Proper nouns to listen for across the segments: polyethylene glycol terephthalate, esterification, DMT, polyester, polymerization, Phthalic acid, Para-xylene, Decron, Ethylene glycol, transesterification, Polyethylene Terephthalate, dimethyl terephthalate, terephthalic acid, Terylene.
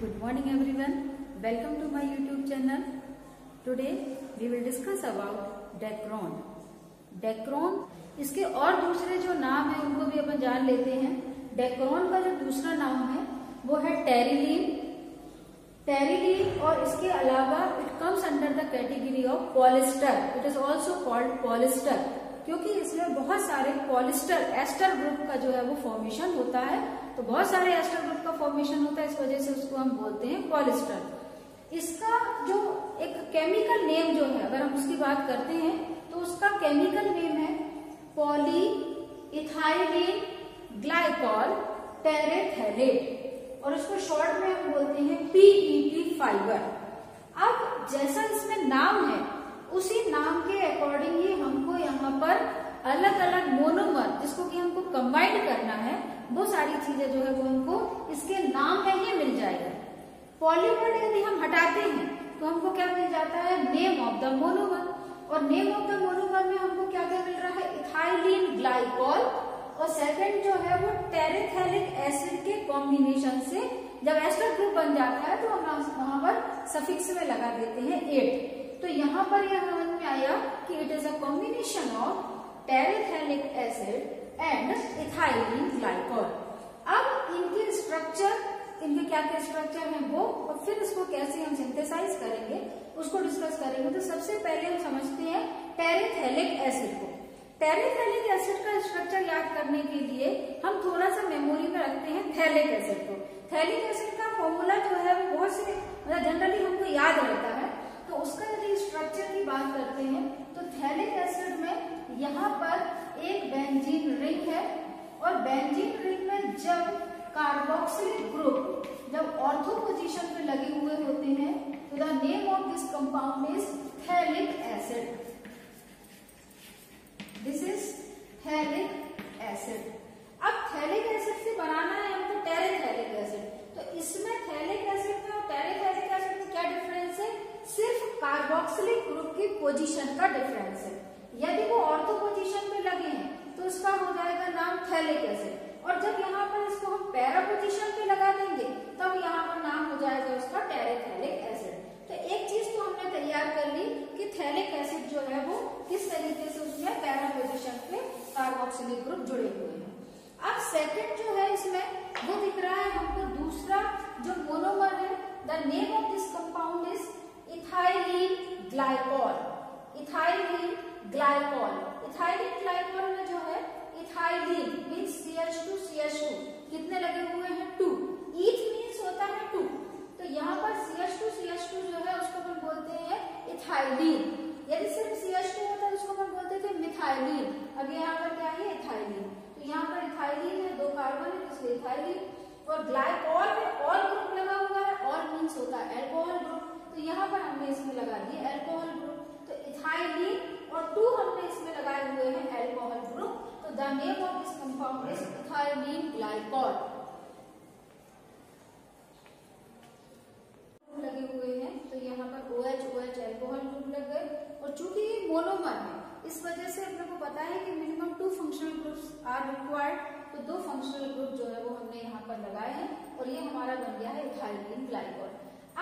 Good morning everyone. Welcome to my YouTube channel. Today we will discuss about Decron. Decron इसके और दूसरे जो नाम है उनको भी अपन जान लेते हैं. Decron का जो दूसरा नाम है वो है टेरिलीन और इसके अलावा it comes under the category of polyester. It is also called polyester क्योंकि इसमें बहुत सारे पॉलिस्टर एस्टर ग्रुप का जो है वो फॉर्मेशन होता है. तो बहुत सारे एस्टर ग्रुप का फॉर्मेशन होता है, इस वजह से उसको हम बोलते हैं पॉलिस्टर. इसका जो एक केमिकल नेम जो है, अगर हम उसकी बात करते हैं तो उसका केमिकल नेम है पॉलीइथाइलीन ग्लाइकॉल टेरेप्थैलेट और उसको शॉर्ट में हम बोलते हैं पीईटी फाइबर. अब जैसा इसमें नाम है उसी नाम के अकॉर्डिंग ही हमको यहाँ पर अलग अलग मोनोमर जिसको कि हमको कंबाइंड करना है वो सारी चीजें जो है वो हमको इसके नाम में ही मिल जाएगा. पॉलीमर यदि हम हटाते हैं तो हमको क्या मिल जाता है, नेम ऑफ द मोनोमर. और नेम ऑफ द मोनोमर में हमको क्या क्या मिल रहा है, इथाइलिन ग्लाइकॉल और सेकेंड जो है वो टेरेथैलिक एसिड के कॉम्बिनेशन से जब एस्टर ग्रुप बन जाता है तो हम वहां पर सफिक्स में लगा देते हैं एट. तो यहाँ पर यह समझ में आया कि it is a combination of terephthalic acid and ethylene glycol. अब इनके स्ट्रक्चर, इनके क्या क्या स्ट्रक्चर हैं वो और फिर इसको कैसे हम सिंथेसाइज करेंगे उसको डिस्कस करेंगे. तो सबसे पहले हम समझते हैं टेरेथैलिक एसिड को. टेरेथैलिक एसिड का स्ट्रक्चर याद करने के लिए हम थोड़ा सा मेमोरी में रखते हैं थैलिक एसिड को. थैलिक एसिड का फॉर्मूला जो है वो बहुत से जनरली हमको याद रहता है. तो उसका यदि स्ट्रक्चर की बात करते हैं तो थैलिक एसिड में यहाँ पर एक बेंजीन रिंग है और बेंजीन रिंग में जब कार्बोक्सिलिक ग्रुप जब ऑर्थो पोजीशन पे लगे हुए होते हैं तो the name of this compound is phthalic acid. This is phthalic acid. अब थैलिक एसिड से बनाना है हमको टेरेथैलिक एसिड. तो इसमें थैलिक एसिड में और टेरेथैलिक एसिड में क्या डिफरेंस है, सिर्फ कार्बोक्सिलिक ग्रुप की पोजीशन का डिफरेंस है. यदि वो ऑर्थो पोजीशन में लगे हैं तो उसका हो जाएगा नाम थैलिक एसिड और जब यहाँ पर इसको हम पैरा पोजीशन पे लगा देंगे तब यहाँ पर नाम हो जाएगा उसका टेरेथैलिक एसिड. तो एक चीज तो हमने तैयार कर ली कि थैलिक एसिड जो है वो किस तरीके से उसमें पैरा पोजीशन पे कार्बोक्सिलिक ग्रुप जुड़े हुए हैं. अब सेकेंड जो है इसमें वो दिख रहा है हमको दूसरा जो मोनोमर है. The name of this compound is ethylene glycol. Ethylene glycol. Ethylene glycol में जो है इथाइलिन मींस CH2 कितने लगे हुए हैं, 2. ईथ मींस होता है 2. तो यहाँ पर CH2 जो है उसको अपन बोलते हैं इथाइलिन. यदि सिर्फ CH2 होता है उसको अपन बोलते थे मिथाइलिन. अब यहाँ पर क्या है, इथाइलिन. तो यहाँ पर इथाइलिन है, 2 कार्बन है इसलिए इथाइलिन. और ग्लाइकॉल में ऑल ग्रुप लगा हुआ है, ऑल मींस होता है अल्कोहल ग्रुप. तो यहाँ पर हमने इसमें लगा दिए अल्कोहल ग्रुप. तो इथाइलिन और 2 हमने इसमें लगाए हुए हैं अल्कोहल ग्रुप. तो the name of this compound is ethylene glycol. लगे हुए हैं तो यहाँ पर OH अल्कोहल ग्रुप लग गए और चूंकि ये मोनोमर है इस वजह से अपने को पता है कि minimum 2 functional groups are required. तो 2 फंक्शनल ग्रुप जो है वो हमने यहाँ पर लगाए हैं और ये हमारा बन गया है इथाइलिन ग्लाइकॉल.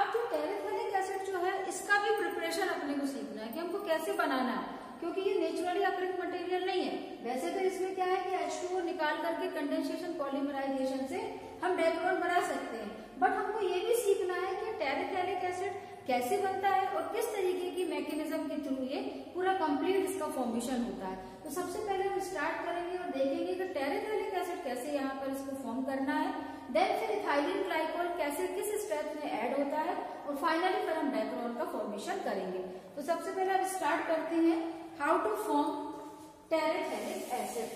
अब जो टेरेथैलिक एसिड जो है इसका भी प्रिपरेशन अपने को सीखना है कि हमको कैसे बनाना है क्योंकि ये नेचुरली अकरिंग मटेरियल नहीं है. वैसे तो इसमें क्या है कि H2O निकाल करके कंडेंसेशन पॉलीमराइजेशन से हम डेक्रोन बना सकते हैं, बट हमको ये भी सीखना है कि टेरेथैलिक एसिड कैसे बनता है और किस तरीके की मैकेनिज्म के थ्रू ये पूरा कंप्लीट इसका फॉर्मेशन होता है. तो सबसे पहले हम स्टार्ट करेंगे और देखेंगे कि टेरेथैलिक एसिड कैसे यहाँ पर इसको फॉर्म करना है, देन फिर इथाइलिन ग्लाइकॉल कैसे किस स्टेप में ऐड होता है और फाइनली फिर हम डेक्रोन का फॉर्मेशन करेंगे. तो सबसे पहले हम स्टार्ट करते हैं how to form terephthalic acid.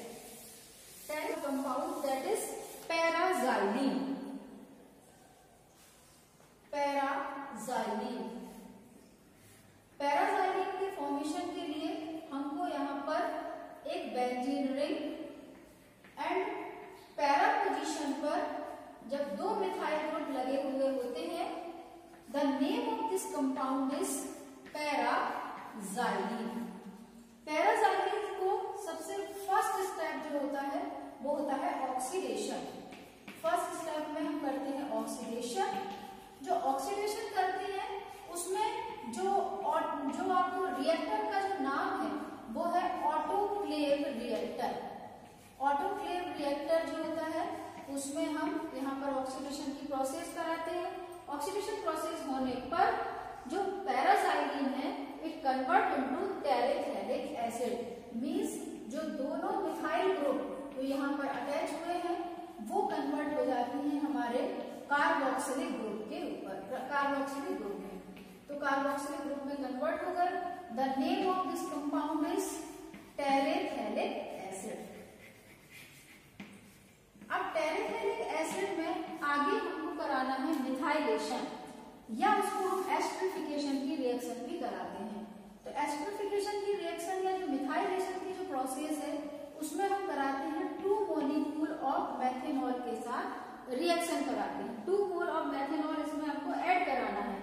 टेर compound that is paraxylene. Paraxylene. Paraxylene के फॉर्मेशन के लिए हमको यहाँ पर एक benzene ring and para position पर जब 2 मिथाइल ग्रुप लगे हुए होते हैं the name of this compound is paraxylene. Paraxylene को सबसे फर्स्ट स्टेप जो होता है वो होता है ऑक्सीडेशन. फर्स्ट स्टेप में हम करते हैं ऑक्सीडेशन उसमें हम यहाँ पर ऑक्सीडेशन की प्रोसेस कराते हैं। ऑक्सीडेशन प्रोसेस होने पर जो पैरासाइलिन है it convert into terephthalic acid, means जो दोनों मिथाइल ग्रुप जो यहाँ पर अटैच हुए हैं वो कन्वर्ट हो जाती हैं हमारे कार्बोक्सिलिक ग्रुप के ऊपर, कार्बोक्सिलिक ग्रुप में। तो कार्बोक्सिलिक ग्रुप में कन्वर्ट होकर the name of this compound is terephthalic acid. अब टेरेफथैलिक एसिड में आगे हमको कराना है मिथाइलेशन, या उसको हम एस्टरिफिकेशन की रिएक्शन भी कराते हैं। तो एस्टरिफिकेशन की रिएक्शन या जो मिथाइलेशन की जो प्रोसेस है उसमें हम कराते हैं 2 मोलिक्यूल ऑफ मेथेनॉल के साथ रिएक्शन कराते हैं। 2 मोल ऑफ मेथेनॉल इसमें आपको ऐड कराना है,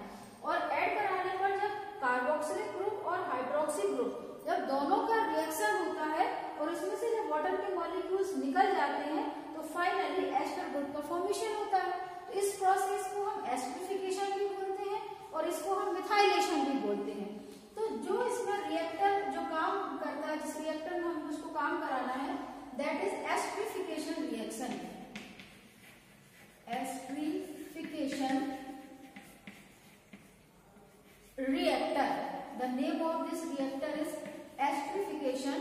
और ऐड कराने पर जब कार्बोक्सिलिक ग्रुप और हाइड्रोक्सिल ग्रुप जब दोनों का रिएक्शन होता है और इसमें से जब वाटर के मॉलिक्यूल्स निकल जाते हैं तो फाइनली एस्टर ग्रुप का फॉर्मेशन होता है। तो इस प्रोसेस को हम एस्टरिफिकेशन भी बोलते हैं और इसको हम मिथाइलेशन भी बोलते हैं। तो जो इसमें रिएक्टर जो काम करता है, जिस रिएक्टर में हम उसको काम कराना है, that is esterification reaction. Esterification reactor, the name of this reactor is esterification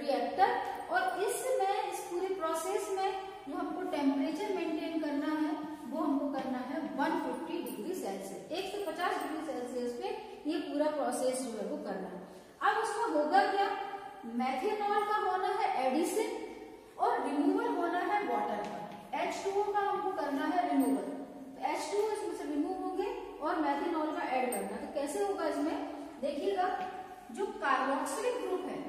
reactor। और इसमें इस पूरे प्रोसेस में जो हमको टेम्परेचर मेंटेन करना है वो हमको करना है 150 डिग्री सेल्सियस, 150 डिग्री सेल्सियस पे ये पूरा प्रोसेस जो है वो करना है। अब उसमें होगा क्या, मेथेनॉल का होना है एडिशन और रिमूवल होना है वाटर का। H2O का हमको करना है रिमूवल, तो H2O इसमें से रिमूव होंगे और मेथेनॉल का ऐड करना। तो कैसे होगा इसमें देखिएगा, जो कार्बोक्सिलिक ग्रुप है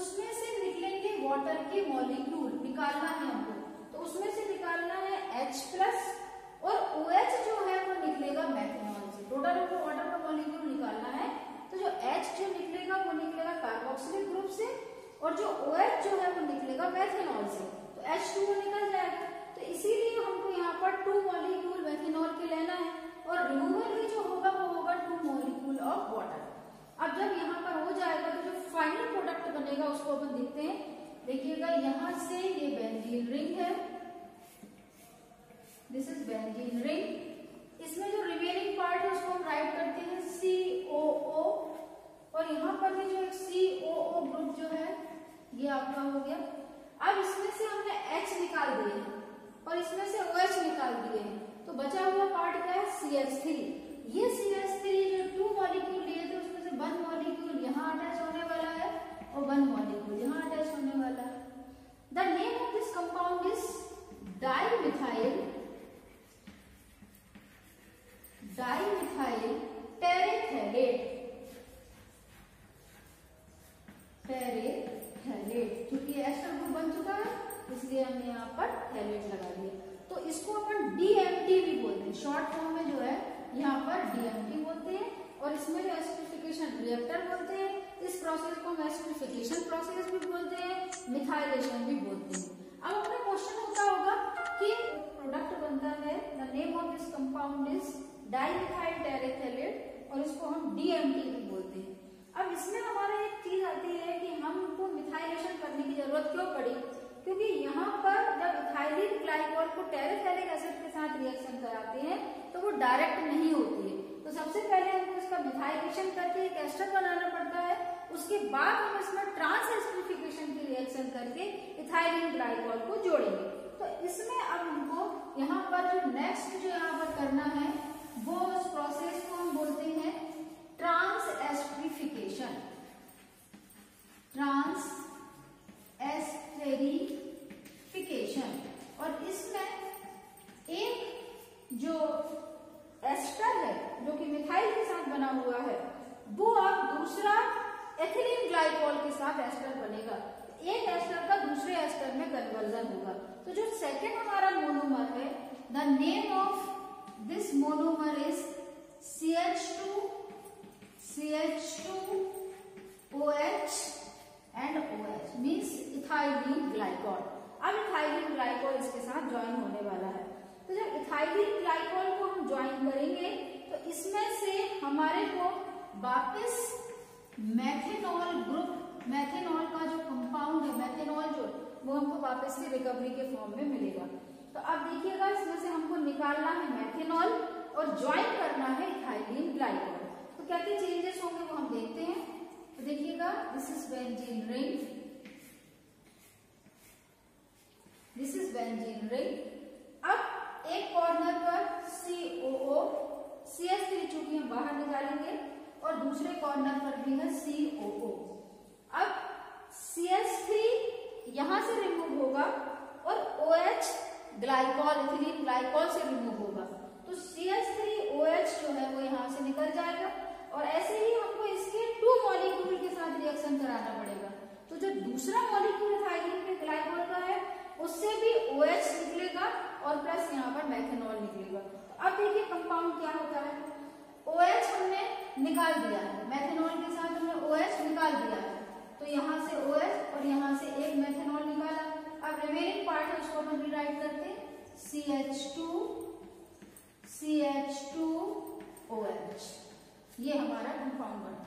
उसमें से निकलेंगे वाटर के मॉलिक्यूल, निकालना है हमको। तो उसमें से निकालना है H+ और OH जो है वो निकलेगा मेथेनॉल से। टोटल हमको वाटर का मॉलिक्यूल निकालना है, तो जो H जो निकलेगा वो निकलेगा कार्बोक्सिलिक ग्रुप से और जो OH जो है वो निकलेगा मेथेनॉल से। तो H2O निकल जाएगा। तो इसीलिए हमको यहाँ पर 2 मोलिक्यूल मेथेनॉल के लेना है और रिमूवल भी जो होगा वो होगा 2 मोलिक्यूल ऑफ वाटर। अब जब यहाँ पर हो जाएगा तो जो फाइनल प्रोडक्ट बनेगा उसको अपन देखते हैं। देखिएगा यहाँ से ये बेंजीन रिंग है, दिस इज बेंजीन रिंग। इसमें जो रिमेनिंग पार्ट है उसको हम राइट करते हैं COO, और यहाँ पर भी जो एक COO ग्रुप जो है ये आपका हो गया। अब इसमें से हमने H निकाल दिए और इसमें से OH निकाल दिए, तो बचा हुआ पार्ट क्या है CH3। ये CH3 जो 2 मॉलिक्यूल लिए थे उसमें से 1 मॉलिक्यूल यहाँ अटैच होने वाला है और 1 मॉलिक्यूल यहाँ अटैच होने वाला है। The name of this compound is dimethyl terephthalate. क्योंकि एस्टर ग्रुप बन चुका है इसलिए हमने यहाँ पर थैलेट लगा दिया। तो इसको अपन DMT भी बोलते हैं, शॉर्ट फॉर्म में जो है यहाँ पर DMT बोलते हैं, और इसमें जो एस्टरिफिकेशन रिएक्टर बोलते हैं। इस प्रोसेस को हम एस्टरिफिकेशन प्रोसेस भी बोलते हैं, मिथाइलेशन भी बोलते हैं। अब अपना क्वेश्चन होता होगा कि प्रोडक्ट बनता है, the name of this compound is dimethyl terephthalate और इसको हम DMT भी बोलते हैं। अब इसमें हमारा एक चीज आती है कि हमको मिथाइलेशन करने की जरूरत क्यों पड़ी, क्योंकि यहाँ पर जब इथाइलिन ग्लाइकॉल को टेरेफथैलिक एसिड के साथ रिएक्शन कराते हैं तो वो डायरेक्ट नहीं होती है। तो सबसे पहले हमको इसका मिथाइलेशन करके एक एस्टर बनाना पड़ता है, उसके बाद हम इसमें ट्रांसएस्टरिफिकेशन की रिएक्शन करके इथाइलिन ग्लाइकॉल को जोड़ेंगे। तो इसमें अब हमको यहाँ पर जो नेक्स्ट जो यहाँ पर करना है वो उस प्रोसेस को हम बोलते हैं ट्रांसएस्टरिफिकेशन। ट्रांसएस्टेरिफिकेशन, और इसमें एक जो एस्टर है जो कि मिथाइल के साथ बना हुआ है वो अब दूसरा एथिलीन ग्लाइकॉल के साथ एस्टर बनेगा। एक एस्टर का दूसरे एस्टर में कन्वर्जन होगा। तो जो सेकेंड हमारा मोनोमर है, the name of this monomer is CH2, CH2, OH and OH, means ethylene glycol. अब इथाइलिन ग्लाइकॉल इसके साथ ज्वाइन होने वाला है। तो जब इथाइलिन ग्लाइकॉल को हम ज्वाइन करेंगे तो इसमें से हमारे को वापस मेथेनॉल ग्रुप, मेथेनॉल का जो कंपाउंड है मेथेनॉल जो वो हमको वापस से रिकवरी के फॉर्म में मिलेगा। तो अब देखिएगा इसमें से हमको निकालना है मेथेनॉल और ज्वाइन करना है इथाइलिन ग्लाइकोल। तो क्या क्या चेंजेस होंगे वो हम देखते हैं। तो देखिएगा दिस इज बेंजीन रिंग। अब एक कॉर्नर पर COO CH3 चूंकि हम बाहर निकालेंगे और दूसरे कॉर्नर पर भी है COO। अब CH3 यहां से रिमूव होगा और OH ग्लाइकॉल इथिलीन ग्लाइकॉल से रिमूव होगा तो CH3OH जो है वो यहाँ से निकल जाएगा और ऐसे ही हमको इसके 2 मॉलिक्यूल के साथ रिएक्शन कराना पड़ेगा। तो जो दूसरा मॉलिक्यूल इथाइलिन ग्लाइकॉल का है उससे भी OH निकलेगा और प्लस यहाँ पर मेथेनॉल निकलेगा। तो अब देखिए कंपाउंड क्या होता है। OH हमने निकाल दिया है, मेथेनॉल के साथ हमने OH निकाल दिया है तो यहाँ से OH और यहाँ से एक मेथेनॉल निकाला। अब रिमेनिंग पार्ट है उसको हम राइट करते हैं CH2OH, ये हमारा कंपाउंड बना।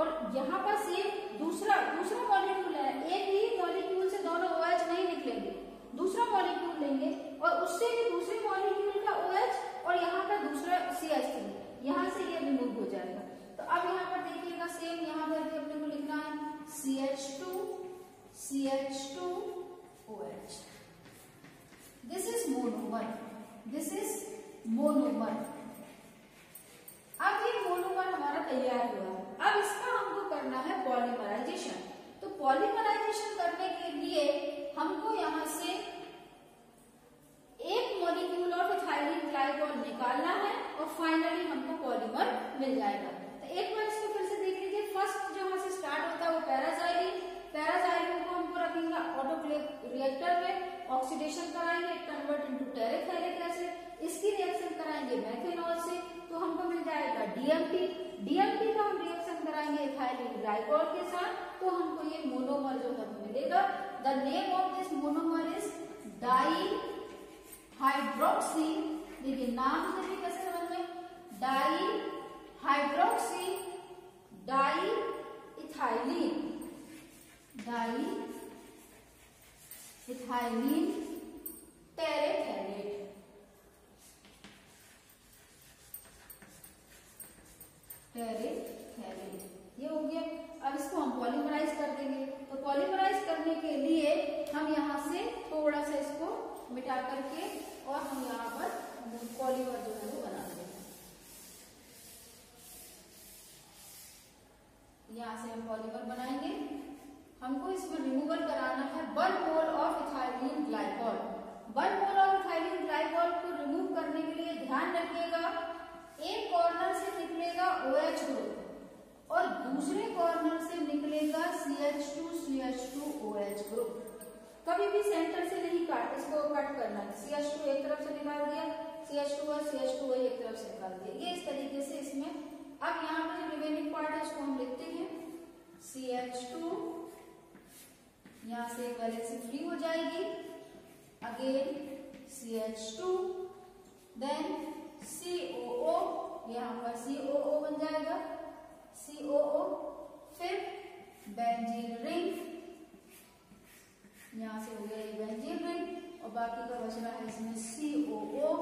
और यहाँ पर सेम दूसरा मॉलिक्यूल है, एक ही मॉलिक्यूल से दोनों OH नहीं निकलेंगे, दूसरा मॉलिक्यूल लेंगे और उससे भी दूसरे मॉलिक्यूल का OH और यहाँ का दूसरा CH3 यहाँ से ये रिमूव हो जाएगा। तो अब यहाँ पर देखिएगा सेम यहाँ पर भी अपने को लिखना है CH2OH। This is monomer. अब ये मोनोमर हमारा तैयार हुआ है। अब इसका हमको करना है पॉलीमराइजेशन। तो पॉलीमराइजेशन करने के लिए हमको यहाँ से एक मॉलिक्यूल ऑफ इथाइलिन ग्लाइकॉल निकालना है और फाइनली हमको पॉलीमर मिल जाएगा। तो एक बार इसको फिर से देख लीजिए। फर्स्ट जहाँ से स्टार्ट होता है वो पैराजाइलिन को हमको रखेंगे ऑटोक्लेव रिएक्टर में, ऑक्सीडेशन कराएंगे, कन्वर्ट इनटू टेरेफथैलिक एसिड, इसकी रिएक्शन कराएंगे मेथेनॉल से तो हमको मिल जाएगा DMT का हम रिएक्शन कराएंगे इथाइलिन ग्लाइकॉल के साथ तो हमको ये मोनोमर जो है मिलेगा। The name of this monomer is dihydroxy. देखिए नाम से भी कैसे समझ में, डाइहाइड्रोक्सी डाइइथाइलिन टेरेफ्थैलेट। ये हो गया। अब इसको हम पॉलीमराइज कर देंगे। तो पॉलीमराइज करने के लिए हम यहाँ से थोड़ा सा इसको मिटा करके और हम यहाँ पर पॉलीमर जो है वो बना देंगे। यहाँ से हम पॉलीमर बनाएंगे। हमको इसमें रिमूवल कराना है 1 mole of ethylene glycol. 1 mole of ethylene glycol को रिमूव करने के लिए ध्यान रखिएगा एक कॉर्नर से निकलेगा OH ग्रुप और दूसरे कॉर्नर से निकलेगा CH2CH2OH ग्रुप। कभी भी सेंटर से नहीं काट, इसको कट करना है। CH2 एक तरफ से निकाल दिया, CH2 और CH2 एक तरफ से निकाल दिया, ये इस तरीके से इसमें। अब यहाँ पर जो रिमेनिंग पार्ट है इसको हम लिखते हैं CH2, यहाँ से एक वैलेंसी फ्री हो जाएगी, अगेन CH2, देन COO, यहाँ पर COO बन जाएगा COO, फिर बेंजीन रिंग, यहाँ से हो गया ये बेंजीन रिंग और बाकी का बच रहा है इसमें COO।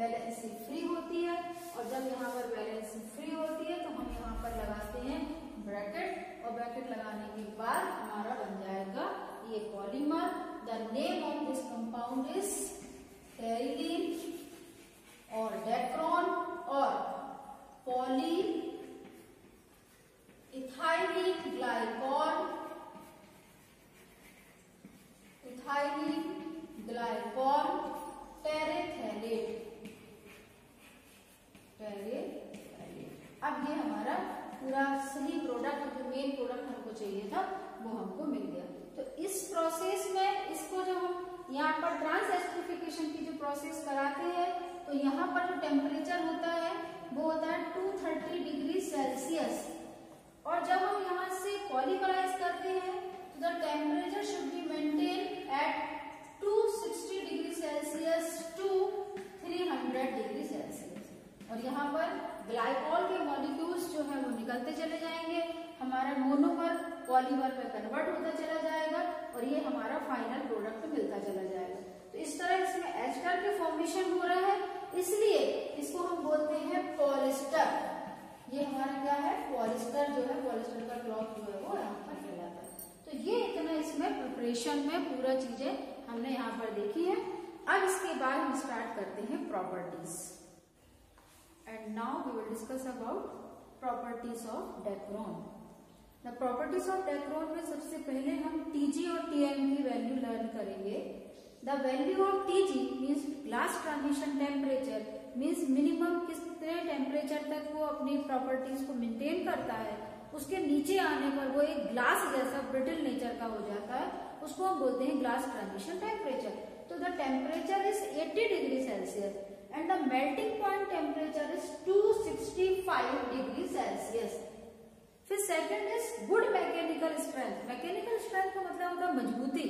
वैलेंसी फ्री होती है और जब यहाँ पर वैलेंसी फ्री होती है तो हम यहाँ पर लगाते हैं ब्रैकेट और ब्रैकेट लगाने के बाद हमारा बन जाएगा ये polymer. The name of this compound is terylene और डेक्रॉन और पॉली इथाइलिन ग्लाइकॉल टेरेफ्थैलेट। अब ये हमारा पूरा सही प्रोडक्ट, जो मेन प्रोडक्ट हमको चाहिए था वो हमको मिल गया। तो इस प्रोसेस में इसको जब हम यहाँ पर ट्रांसएस्टरिफिकेशन की जो प्रोसेस कराते हैं तो यहाँ पर जो टेम्परेचर होता है वो होता है 230 डिग्री सेल्सियस और जब हम यहाँ से पॉलीमराइज करते हैं तो the temperature should be maintain at 260 degree Celsius to 300 degree Celsius और यहाँ पर ग्लाइकॉल के मॉलिक्यूल्स जो है वो निकलते चले जाएंगे, हमारा मोनोमर पॉलीमर में कन्वर्ट होता चला जाएगा और ये हमारा फाइनल प्रोडक्ट मिलता चला जाएगा। तो इस तरह इसमें एस्टर के फॉर्मेशन हो रहा है, इसलिए इसको हम बोलते हैं पॉलिएस्टर। ये हमारा क्या है, पॉलिएस्टर जो है, पॉलिएस्टर का क्लॉथ जो है वो यहाँ पर मिल जाता है। तो ये इतना इसमें प्रिपरेशन में पूरा चीजें हमने यहाँ पर देखी है। अब इसके बाद हम स्टार्ट करते हैं properties. And now we will discuss about properties of Dacron. The properties of Dacron में सबसे पहले हम टीजी और टीएम की वैल्यू लर्न करेंगे। The value of TG means glass transition temperature, means minimum कितने टेम्परेचर तक वो अपनी प्रॉपर्टीज को मेंटेन करता है, उसके नीचे आने पर वो एक ग्लास जैसा ब्रिटल नेचर का हो जाता है, उसको हम बोलते हैं ग्लास ट्रांजिशन टेम्परेचर। तो the temperature is 80 degree Celsius and the melting point temperature is 265 degree Celsius. फिर second is good mechanical strength. Mechanical strength का मतलब होता है मजबूती।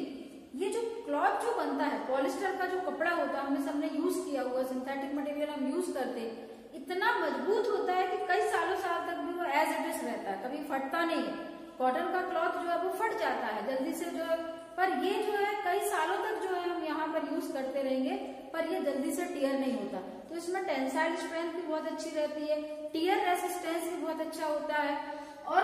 ये जो क्लॉथ जो बनता है, पॉलिस्टर का जो कपड़ा होता है, हमने सबने यूज किया हुआ सिंथेटिक मटेरियल हम यूज करते, इतना मजबूत होता है कि कई सालों साल तक भी वो एज इट इज रहता है, कभी फटता नहीं है। कॉटन का क्लॉथ जो है वो फट जाता है जल्दी से जो है, पर ये जो है कई सालों तक जो है हम यहाँ पर यूज करते रहेंगे, पर ये जल्दी से टियर नहीं होता। तो इसमें टेंसाइल स्ट्रेंथ भी बहुत अच्छी रहती है, टियर रेसिस्टेंस भी बहुत अच्छा होता है। और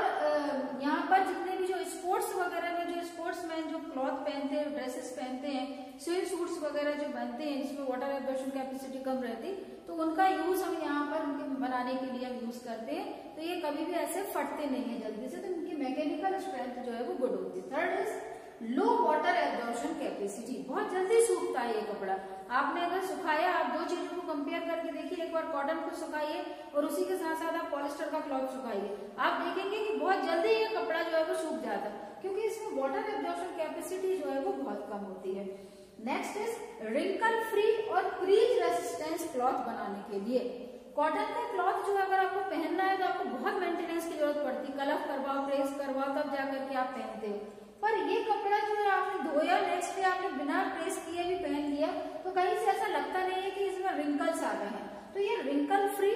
यहाँ पर जितने भी जो स्पोर्ट्स वगैरह में जो स्पोर्ट्समैन जो क्लॉथ पहनते हैं, ड्रेसेस पहनते हैं, स्विम सूट्स वगैरह जो बनते हैं जिसमें वाटर एब्जॉर्प्शन कैपेसिटी कम रहती, तो उनका यूज हम यहाँ पर बनाने के लिए हम यूज करते हैं। तो ये कभी भी ऐसे फटते नहीं है जल्दी से, तो इनकी मैकेनिकल स्ट्रेंथ जो है वो गुड होती है। Third is low water absorption capacity. बहुत जल्दी सूखता है ये कपड़ा। आपने अगर सुखाया, आप दो चीजों को कंपेयर करके देखिए, एक बार कॉटन को सुखाइए और उसी के साथ साथ आप पॉलिस्टर का क्लॉथ सुखाइए, आप देखेंगे कि बहुत जल्दी ये कपड़ा जो है वो सूख जाता है, क्योंकि इसमें वाटर एब्जॉर्प्शन कैपेसिटी जो है वो बहुत कम होती है। नेक्स्ट इज रिंकल फ्री और क्रीज रेसिस्टेंस क्लॉथ बनाने के लिए। कॉटन का क्लॉथ जो अगर आपको पहनना है तो आपको बहुत मेंटेनेंस की जरूरत पड़ती है, कलफ करवाओ, प्रेस करवाओ, तब जाकर के आप पहनते हो। पर ये कपड़ा जो है आपने धोया, नेक्स्ट डे आपने बिना प्रेस किए भी पहन लिया, तो कहीं से ऐसा लगता नहीं है कि इसमें रिंकल्स आ गए हैं। तो ये रिंकल फ्री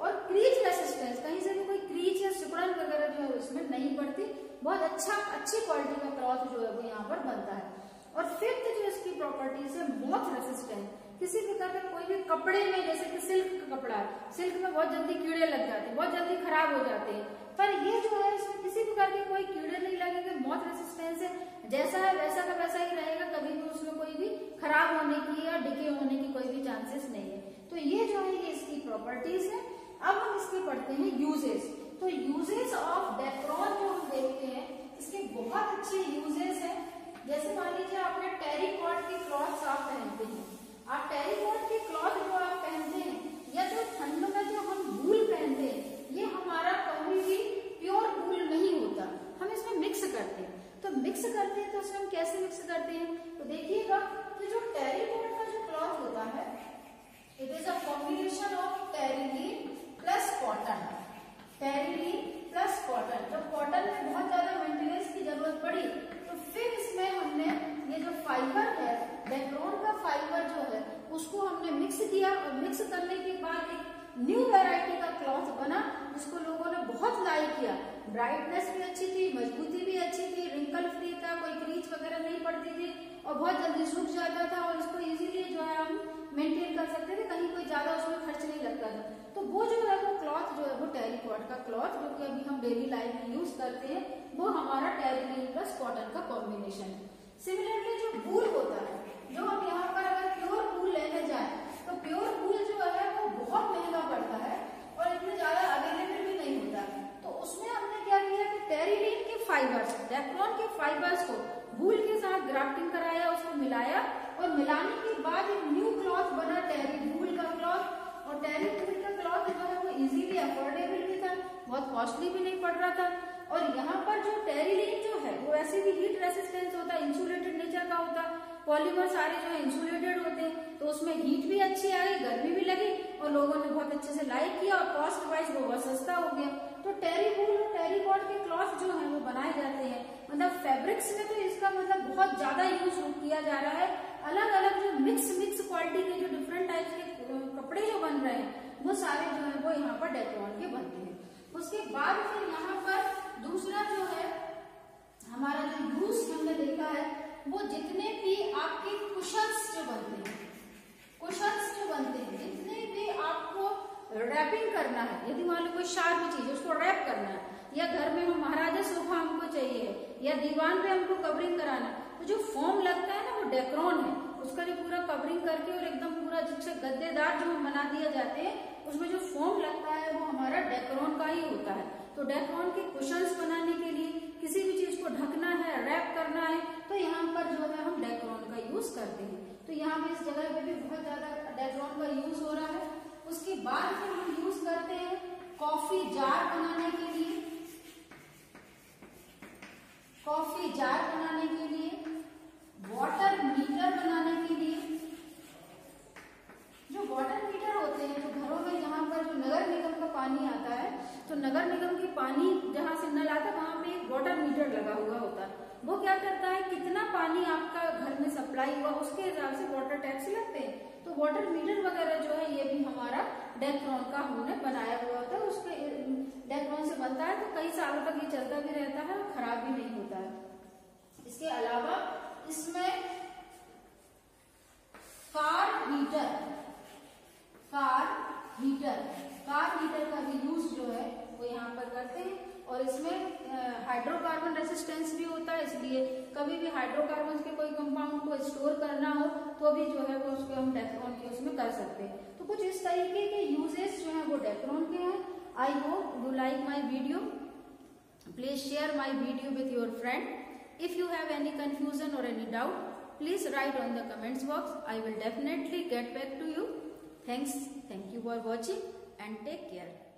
और क्रीज रेसिस्टेंस, कहीं से भी कोई क्रीज या सिकुड़न वगैरह जो है इसमें नहीं पड़ती। बहुत अच्छा, अच्छी क्वालिटी का क्लॉथ जो है वो यहाँ पर बनता है। और फिफ्थ जो इसकी प्रॉपर्टीज है, मोथ रेसिस्टेंस। किसी प्रकार का कोई भी कपड़े में, जैसे कि सिल्क का कपड़ा, सिल्क में बहुत जल्दी कीड़े लग जाते हैं, बहुत जल्दी खराब हो जाते हैं, पर ये जो है इसमें किसी प्रकार के कोई कीड़े नहीं लगेंगे। मोथ रेसिस्टेंस है, जैसा है वैसा का वैसा ही रहेगा, कभी भी उसमें कोई भी खराब होने की या डिके होने की कोई भी चांसेस नहीं है। तो ये जो है ये इसकी प्रॉपर्टीज है। अब हम इसके पढ़ते हैं यूजेस। तो यूजेस ऑफ डेक्रोन जो हम देखते हैं, इसके बहुत अच्छे यूजेस है। जैसे मान लीजिए आपने टेरिकॉट के क्लॉथ्स आप पहनते हैं, आप टेरिकॉट के क्लॉथ जो आप पहनते हैं, या जो ठंड में जो हम वूल पहनते हैं, ये हमारा कभी भी प्योर वूल नहीं होता, हम इसमें मिक्स करते हैं। तो मिक्स करते हैं तो उसमें हम कैसे मिक्स करते हैं, तो देखिएगा कि जो टेरिकॉट का जो क्लॉथ होता है, it is a combination of terylene plus cotton. Terylene plus cotton, जब कॉटन में बहुत ज्यादा मेंटेनेंस की जरूरत पड़ी तो फिर इसमें हमने ये जो फाइबर है, डेक्रोन का फाइबर जो है, उसको हमने मिक्स किया और मिक्स करने के बाद एक न्यू वैरायटी का क्लॉथ बना, जिसको लोगों ने बहुत लाइक किया। ब्राइटनेस भी अच्छी थी, मजबूती भी अच्छी थी, रिंकल फ्री था, कोई क्रीच वगैरह नहीं पड़ती थी और बहुत जल्दी सूख जाता था, और इसको इजीली जो है हम मेंटेन कर सकते थे, कहीं कोई ज्यादा उसमें खर्च नहीं लगता था। तो वो जो है वो क्लॉथ जो है वो टेरिकॉट का क्लॉथ जो कि अभी हम डेली लाइफ में यूज करते हैं, वो हमारा टेरिलीन प्लस कॉटन का कॉम्बिनेशन है। सिमिलरली जो वूल होता है, जो हम यहाँ पर अगर प्योर वूल लेने जाएं, तो प्योर वूल जो है वो बहुत महंगा पड़ता है और इतने ज्यादा अवेलेबल भी नहीं होता। तो उसमें हमने क्या किया कि टेरिलीन के फाइबर्स, डेक्रोन के फाइबर्स को वूल के साथ ग्राफ्टिंग कराया, उसको मिलाया और मिलाने के बाद एक न्यू क्लॉथ बना टेरी वूल का क्लॉथ। और टेरी वूल का क्लॉथ जो है वो इजीली अफोर्डेबल भी था, बहुत कॉस्टली भी नहीं पड़ रहा था। और यहाँ पर जो टेरिलीन जो है वो ऐसे भी हीट रेसिस्टेंस होता है, इंसुलेटेड नेचर का होता है, पॉलीमर सारे जो है इंसुलेटेड होते हैं, तो उसमें हीट भी अच्छी आई, गर्मी भी लगी और लोगों ने बहुत अच्छे से लाइक किया और कॉस्ट वाइज वो बहुत सस्ता हो गया। तो टेरीवूल और टेरिकॉट के क्लॉथ जो है वो बनाए जाते हैं, मतलब फैब्रिक्स में तो इसका मतलब बहुत ज्यादा यूज किया जा रहा है। अलग अलग जो मिक्स क्वालिटी के जो डिफरेंट टाइप के कपड़े जो बन रहे हैं वो सारे जो है वो यहाँ पर डेक्रोन के बनते हैं। उसके बाद फिर यहाँ पर दूसरा जो है हमारा जो यूज हमने देखा है, वो जितने भी आपके कुशन्स जो बनते हैं, जितने भी आपको रैपिंग करना है, यदि मान लो कोई शार्प चीज उसको रैप करना है, या घर में महाराजा सोफा हमको चाहिए या दीवान पे हमको कवरिंग कराना, तो जो फॉर्म लगता है ना वो डेक्रोन है, उसका जो पूरा कवरिंग करके और एकदम पूरा जिससे गद्देदार जो हम बना दिया जाते हैं, उसमें जो फॉर्म लगता है वो हमारा डेक्रोन का ही होता है। तो डेक्रोन के कुशन्स बनाने के लिए किसी भी चीज को ढकना है, रैप करना है, तो यहाँ पर जो है हम डेक्रोन का यूज करते हैं। तो यहाँ पे इस जगह पे भी बहुत ज्यादा डेक्रोन का यूज हो रहा है। उसके बाद फिर हम यूज करते हैं कॉफी जार बनाने के लिए। वाटर मीटर बनाने के लिए, जो वाटर मीटर होते हैं जो घरों में, यहाँ पर जो नगर निगम का पानी आता है, तो नगर निगम के पानी जहाँ से नल आता है वहां पे एक वाटर मीटर लगा हुआ होता है। वो क्या करता है, कितना पानी आपका घर में सप्लाई हुआ उसके हिसाब से वाटर टैक्स लगते हैं। तो वाटर मीटर वगैरह जो है ये भी हमारा डेक्रोन का हमने बनाया हुआ होता है, उसके डेक्रोन से बनता है। तो कई सालों तक ये चलता भी रहता है और खराब भी नहीं होता है। इसके अलावा इसमें कार हीटर का भी यूज जो है वो यहाँ पर करते हैं। और इसमें हाइड्रोकार्बन रेसिस्टेंस भी होता है, इसलिए कभी भी हाइड्रोकार्बन के कोई कंपाउंड को स्टोर करना हो तो भी जो है वो उसको हम डेक्रोन के उसमें कर सकते हैं। तो कुछ इस तरीके के यूजेस जो है वो डेक्रोन के हैं। I hope you like my video, please share my video with your friend. If you have any confusion और any doubt please write on the comments box, I will definitely get back to you. Thank you for watching and take care.